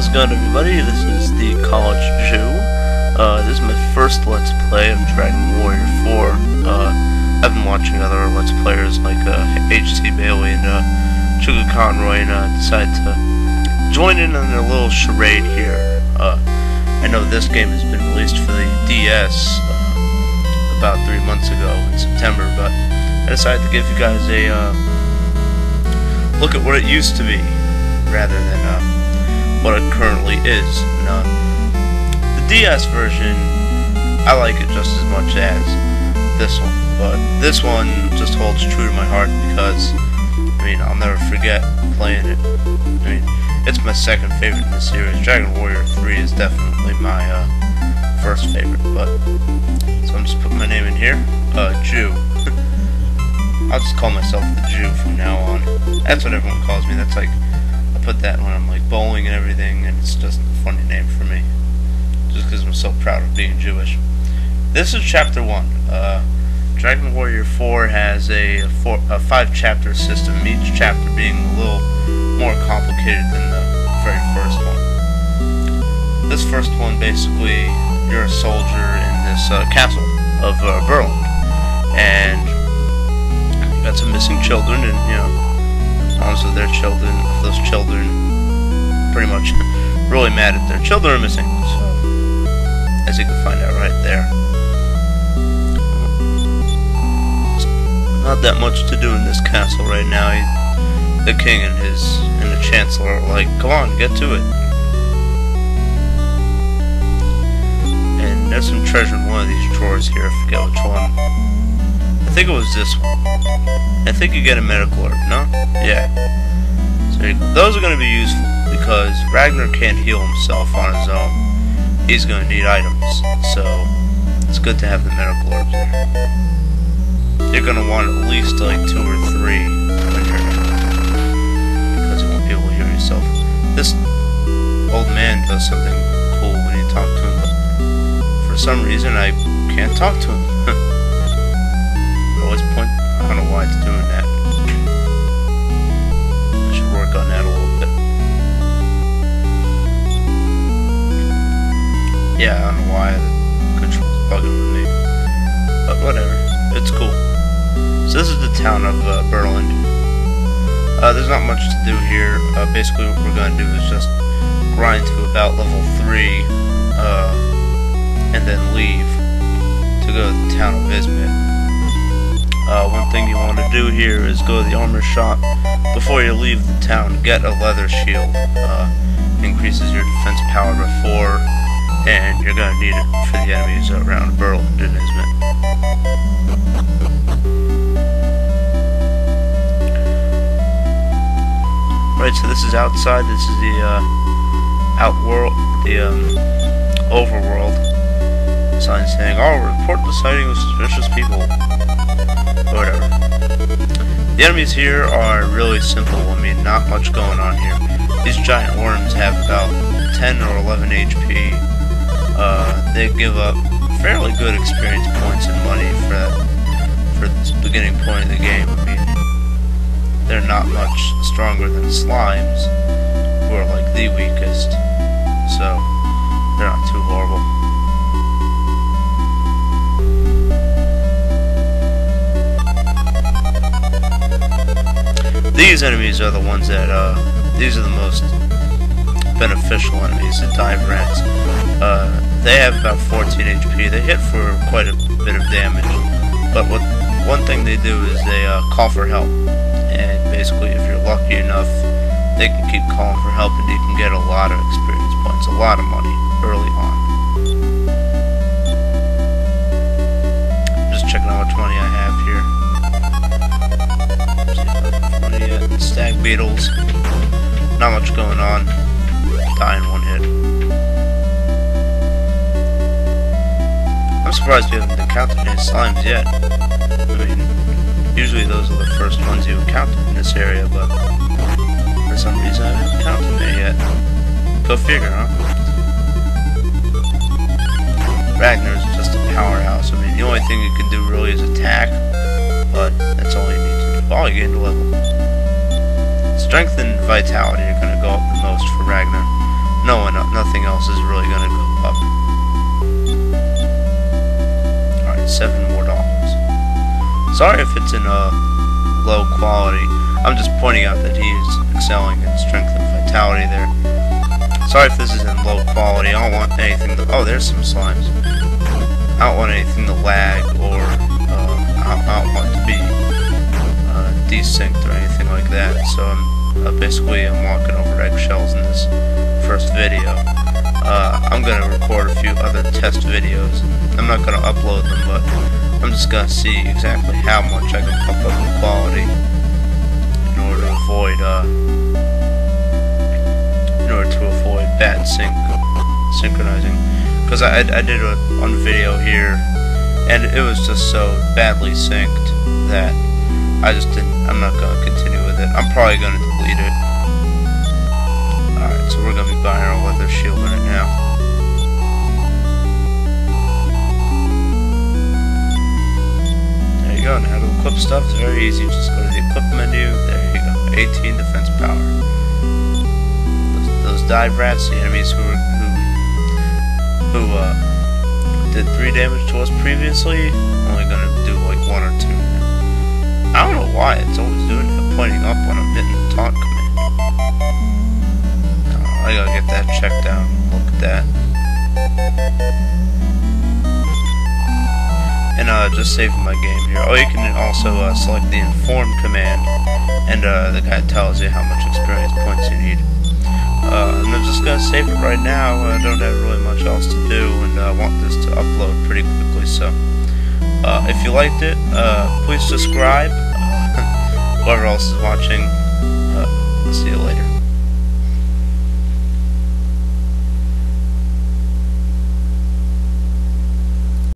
How's it going, everybody? This is the College Jew. This is my first Let's Play of Dragon Warrior 4. I've been watching other Let's Players like H.C. Bailey and Chuga Conroy, and decided to join in their little charade here. I know this game has been released for the DS about 3 months ago in September, but I decided to give you guys a look at what it used to be rather than what it currently is. And, the DS version, I like it just as much as this one, but this one just holds true to my heart because, I mean, I'll never forget playing it. I mean, it's my second favorite in the series. Dragon Warrior 3 is definitely my first favorite, but, so I'm just putting my name in here, Jew. I'll just call myself the Jew from now on. That's what everyone calls me. That's like, put that when I'm like bowling and everything, and it's just a funny name for me just because I'm so proud of being Jewish. This is chapter 1. Dragon Warrior 4 has a 5-chapter system, each chapter being a little more complicated than the very first one. This first one, basically you're a soldier in this castle of Berlin, and you got some missing children, and you know, honestly, their children, those children, pretty much really mad at their children are missing, so, as you can find out right there. Not that much to do in this castle right now. The king and the chancellor are like, come on, get to it. And there's some treasure in one of these drawers here, I forget which one. I think it was this one. I think you get a medical herb, no? Yeah. So those are going to be useful because Ragnar can't heal himself on his own. He's going to need items, so it's good to have the medical herbs there. You're going to want at least like 2 or 3 when you're because you won't be able to heal yourself. This old man does something cool when you talk to him, but for some reason I can't talk to him. Point. I don't know why it's doing that. I should work on that a little bit. Yeah, I don't know why the control's bugging with me. But whatever. It's cool. So this is the town of Berlin. There's not much to do here. Basically what we're going to do is just grind to about level 3 and then leave to go to the town of Ismid. One thing you want to do here is go to the armor shop before you leave the town. Get a leather shield. Increases your defense power by 4, and you're going to need it for the enemies around Burl and Ismid. Right, so this is outside. This is the outworld, the overworld. Sign saying, "Oh, report the sighting of suspicious people." Whatever. The enemies here are really simple. I mean, not much going on here. These giant worms have about 10 or 11 HP. They give up fairly good experience points and money for this beginning point of the game. I mean, they're not much stronger than slimes, who are like the weakest, so they're not too horrible. These enemies are the ones that, these are the most beneficial enemies, the dive rats. They have about 14 HP. They hit for quite a bit of damage, but one thing they do is they call for help, and basically if you're lucky enough, they can keep calling for help and you can get a lot of experience points, a lot of money early on. I'm just checking out how much money I have here. Stag beetles, not much going on, die in 1 hit. I'm surprised we haven't encountered any slimes yet. I mean, usually those are the first ones you encounter in this area, but for some reason I haven't encountered any yet. Go figure, huh? Ragnar's just a powerhouse. I mean, the only thing you can do really is attack, but that's all you need to do. All you get to level. Strength and vitality are going to go up the most for Ragnar. no one, nothing else is really going to go up. Alright, $7 more. Sorry if it's in low quality. I'm just pointing out that he is excelling in strength and vitality there. Sorry if this is in low quality. I don't want anything to... Oh, there's some slimes. I don't want anything to lag or I don't want to be desynced or anything like that. So basically I'm walking over eggshells in this first video. I'm going to record a few other test videos. I'm not going to upload them, but I'm just going to see exactly how much I can pump up the quality in order to avoid bad synchronizing, because I did one video here and it was just so badly synced that I just didn't. I'm not going to continue with it. I'm probably going to delete it. Alright, so we're going to be buying our leather shield right now. There you go. Now how to equip stuff, it's very easy. Just go to the equip menu. There you go. 18 defense power. Those dive rats, the enemies who did 3 damage to us previously, only going to do like 1 or 2. I don't know why it's always doing it, pointing up when I'm hitting the taunt command. Oh, I gotta get that checked out. Look at that. And just saving my game here. Oh, you can also select the inform command, and the guy tells you how much experience points you need. And I'm just gonna save it right now. I don't have really much else to do, and I want this to upload pretty quickly, so. If you liked it, please subscribe. Whoever else is watching, see you later.